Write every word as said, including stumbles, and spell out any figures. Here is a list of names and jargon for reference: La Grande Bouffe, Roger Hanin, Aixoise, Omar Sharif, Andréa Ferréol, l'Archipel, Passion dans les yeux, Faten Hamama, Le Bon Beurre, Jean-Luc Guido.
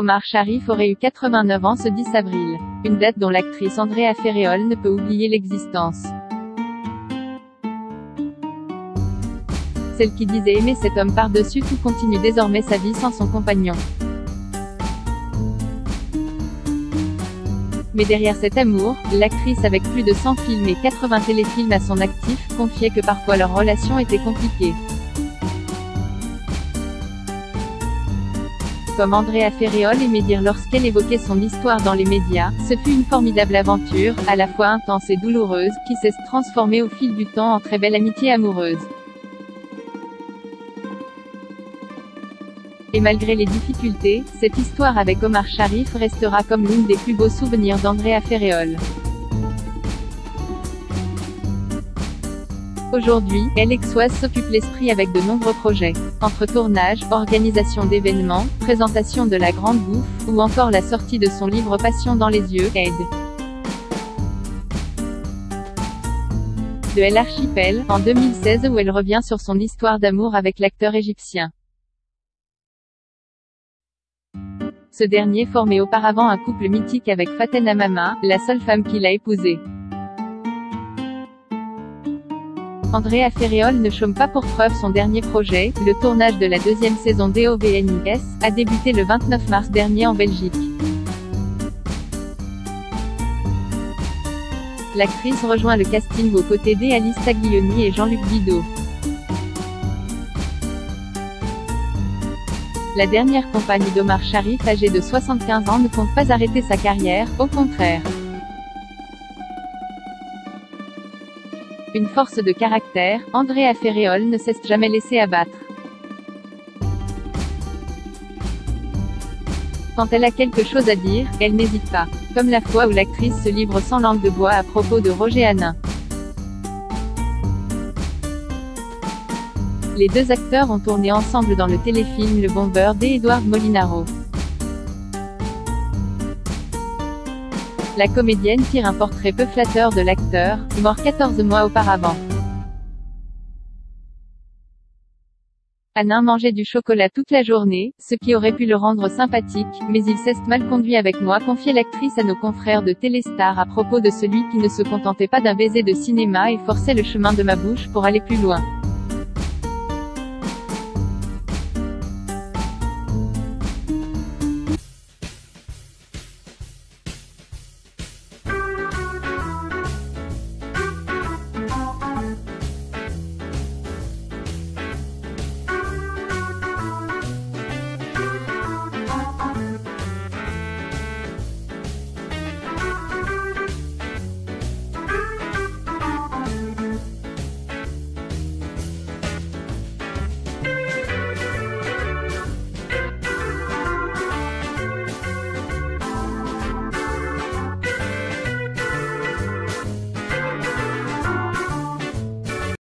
Omar Sharif aurait eu quatre-vingt-neuf ans ce dix avril, une date dont l'actrice Andréa Ferréol ne peut oublier l'existence. Celle qui disait aimer cet homme par-dessus tout continue désormais sa vie sans son compagnon. Mais derrière cet amour, l'actrice avec plus de cent films et quatre-vingts téléfilms à son actif, confiait que parfois leur relation était compliquée. Comme Andréa Ferréol aimait dire lorsqu'elle évoquait son histoire dans les médias, ce fut une formidable aventure, à la fois intense et douloureuse, qui s'est transformée au fil du temps en très belle amitié amoureuse. Et malgré les difficultés, cette histoire avec Omar Sharif restera comme l'une des plus beaux souvenirs d'Andréa Ferréol. Aujourd'hui, elle aixoise s'occupe l'esprit avec de nombreux projets. Entre tournage, organisation d'événements, présentation de La Grande Bouffe, ou encore la sortie de son livre Passion dans les yeux, aide. De L'Archipel, en deux mille seize où elle revient sur son histoire d'amour avec l'acteur égyptien. Ce dernier formait auparavant un couple mythique avec Faten Hamama, la seule femme qu'il a épousée. Andréa Ferréol ne chôme pas pour preuve son dernier projet, le tournage de la deuxième saison d'O V N I S, a débuté le vingt-neuf mars dernier en Belgique. L'actrice rejoint le casting aux côtés d'Alice Taglioni et Jean-Luc Guido. La dernière compagne d'Omar Sharif, âgée de soixante-quinze ans, ne compte pas arrêter sa carrière, au contraire. Une force de caractère, Andréa Ferréol ne s'est jamais laissée abattre. Quand elle a quelque chose à dire, elle n'hésite pas, comme la fois où l'actrice se livre sans langue de bois à propos de Roger Hanin. Les deux acteurs ont tourné ensemble dans le téléfilm Le Bon Beurre d'Edouard Molinaro. La comédienne tire un portrait peu flatteur de l'acteur, mort quatorze mois auparavant. Hanin mangeait du chocolat toute la journée, ce qui aurait pu le rendre sympathique, mais il s'est mal conduit avec moi, confiait l'actrice à nos confrères de Téléstar à propos de celui qui ne se contentait pas d'un baiser de cinéma et forçait le chemin de ma bouche pour aller plus loin.